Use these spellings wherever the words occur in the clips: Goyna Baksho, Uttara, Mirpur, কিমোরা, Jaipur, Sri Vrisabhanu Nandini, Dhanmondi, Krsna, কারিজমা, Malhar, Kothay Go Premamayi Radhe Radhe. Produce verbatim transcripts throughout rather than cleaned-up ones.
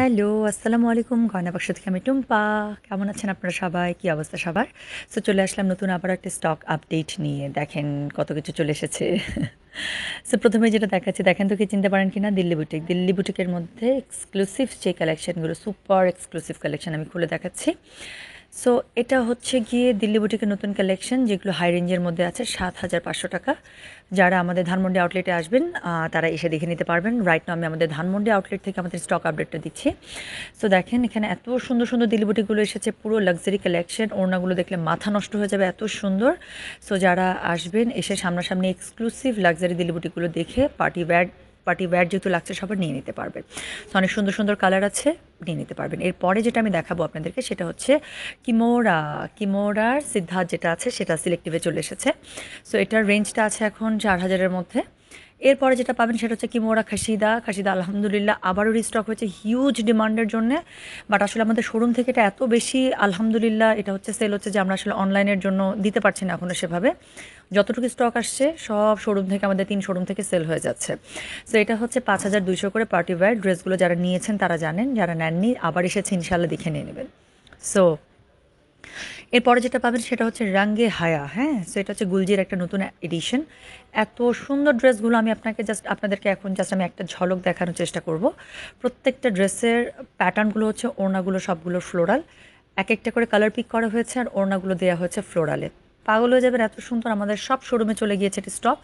Hello আসসালামু আলাইকুম, গয়না বাক্সো থেকে আমি টুম্পা। কেমন আছেন আপনারা সবাই? কী অবস্থা সবার? সো চলে আসলাম নতুন আবার একটা স্টক আপডেট নিয়ে। দেখেন কত কিছু চলে এসেছে। সো প্রথমে যেটা দেখাচ্ছি, দেখেন তো কি চিনতে পারেন কি না, দিল্লি বুটিক। দিল্লি বুটিকের মধ্যে এক্সক্লুসিভ যে কালেকশানগুলো, সুপার এক্সক্লুসিভ কালেকশান আমি খুলে দেখাচ্ছি। সো এটা হচ্ছে গিয়ে দিল্লি বুটিকের নতুন কালেকশন, যেগুলো হাই রেঞ্জের মধ্যে আছে সাত হাজার পাঁচশো টাকা। যারা আমাদের ধানমন্ডি আউটলেটে আসবেন তারা এসে দেখে নিতে পারবেন। রাইট নাও আমি আমাদের ধানমন্ডি আউটলেট থেকে আমাদের স্টক আপডেটটা দিচ্ছি। সো দেখেন এখানে এত সুন্দর সুন্দর দিল্লি বুটিকগুলো এসেছে, পুরো লাক্সারি কালেকশন। ওড়নাগুলো দেখলে মাথা নষ্ট হয়ে যাবে, এত সুন্দর। সো যারা আসবেন এসে সামনাসামনি এক্সক্লুসিভ লাক্সারি দিল্লি বুটিকগুলো দেখে পার্টি ওয়্যার পার্টি ওয়্যার যেহেতু লাগছে সবার নিয়ে নিতে পারবেন। তো অনেক সুন্দর সুন্দর কালার আছে, নিয়ে নিতে পারবেন। এরপরে যেটা আমি দেখাবো আপনাদেরকে সেটা হচ্ছে কিমোরা। কিমোরার সিদ্ধার্থ যেটা আছে সেটা সিলেক্টিভে চলে এসেছে। সো এটার রেঞ্জটা আছে এখন চার হাজারের মধ্যে। এরপরে যেটা পাবেন সেটা হচ্ছে কিমোরা খাসিদা। খাসিদা আলহামদুলিল্লাহ আবারও রিস্টক হয়েছে হিউজ ডিমান্ডের জন্য। বাট আসলে আমাদের শোরুম থেকে এটা এত বেশি আলহামদুলিল্লাহ এটা হচ্ছে সেল হচ্ছে যে আমরা আসলে অনলাইনের জন্য দিতে পারছি না এখনও সেভাবে। যতটুকু স্টক আসছে সব শোরুম থেকে, আমাদের তিন শোরুম থেকে সেল হয়ে যাচ্ছে। সো এটা হচ্ছে পাঁচ হাজার দুইশো করে পার্টি ওয়্যার ড্রেসগুলো। যারা নিয়েছেন তারা জানেন, যারা নেননি আবার এসেছে ইনশাল্লাহ দেখে নিয়ে নেবেন। সো এরপরে যেটা পাবেন সেটা হচ্ছে রঙে হায়া। হ্যাঁ, সো এটা হচ্ছে গুলজির একটা নতুন এডিশন। এত সুন্দর ড্রেসগুলো আমি আপনাকে জাস্ট আপনাদেরকে এখন জাস্ট আমি একটা ঝলক দেখানোর চেষ্টা করব। প্রত্যেকটা ড্রেসের প্যাটার্নগুলো হচ্ছে, ওড়নাগুলো সবগুলো ফ্লোরাল, এক একটা করে কালার পিক করা হয়েছে আর ওড়নাগুলো দেওয়া হয়েছে ফ্লোরালে। পাগল হয়ে যাবেন, এত সুন্দর। আমাদের সব শোরুমে চলে গিয়েছে এটি, স্টক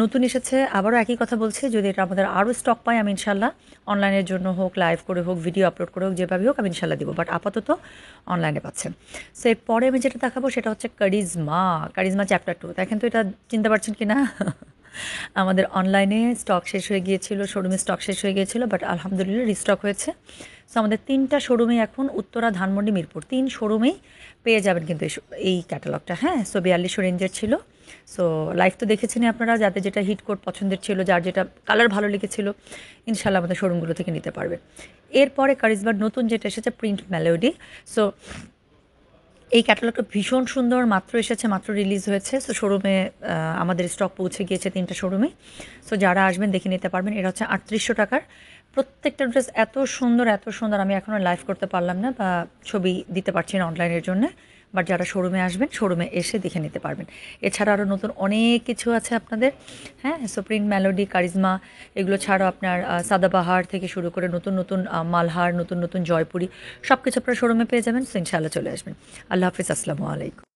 নতুন এসেছে। আবারও একই কথা বলছি, যদি এটা আমাদের আরও স্টক পাই আমি ইনশাল্লাহ অনলাইনের জন্য হোক, লাইভ করে হোক, ভিডিও আপলোড করে হোক, যেভাবে হোক আমি ইনশাল্লাহ দেবো। বাট আপাতত অনলাইনে পাচ্ছেন। সো এরপরে আমি যেটা দেখাবো সেটা হচ্ছে কারিজমা। কারিজমা chapter two. দেখেন তো এটা চিনতে পারছেন কি না। আমাদের অনলাইনে স্টক শেষ হয়ে গিয়েছিল, শোরুমে স্টক শেষ হয়ে গিয়েছিল, বাট আলহামদুলিল্লাহ রিস্টক হয়েছে। সো আমাদের তিনটা শোরুমে এখন, উত্তরা, ধানমন্ডি, মিরপুর, তিন শোরুমেই পেয়ে যাবেন কিন্তু এই ক্যাটালগটা। হ্যাঁ, সো বিয়াল্লিশশো রেঞ্জের ছিল। সো লাইভ তো দেখেছেন আপনারা, যাদের যেটা হিট কোড পছন্দের ছিল, যার যেটা কালার ভালো লেগেছিল ইনশাল্লাহ আমাদের শোরুমগুলো থেকে নিতে পারবেন। এরপরে কারিজমার নতুন যেটা এসেছে প্রিন্ট মেলোডি। সো এই ক্যাটালগটা ভীষণ সুন্দর, মাত্র এসেছে, মাত্র রিলিজ হয়েছে। সো শোরুমে আমাদের স্টক পৌঁছে গিয়েছে তিনটা শোরুমে। সো যারা আসবেন দেখে নিতে পারবেন। এটা হচ্ছে আটত্রিশশো টাকার। প্রত্যেকটা ড্রেস এত সুন্দর, এত সুন্দর। আমি এখনও লাইভ করতে পারলাম না বা ছবি দিতে পারছি না অনলাইনের জন্য, বাট যারা শোরুমে আসবেন শোরুমে এসে দেখে নিতে পারবেন। এছাড়া আরও নতুন অনেক কিছু আছে আপনাদের। হ্যাঁ, সো প্রিন্ট মেলোডি, কারিজমা, এগুলো ছাড়াও আপনার সাদাবাহার থেকে শুরু করে নতুন নতুন মালহার, নতুন নতুন জয়পুরি, সব কিছু আপনারা শোরুমে পেয়ে যাবেন। সো ইনশাআল্লাহ চলে আসবেন। আল্লাহ হাফিজ, আসসালামু আলাইকুম।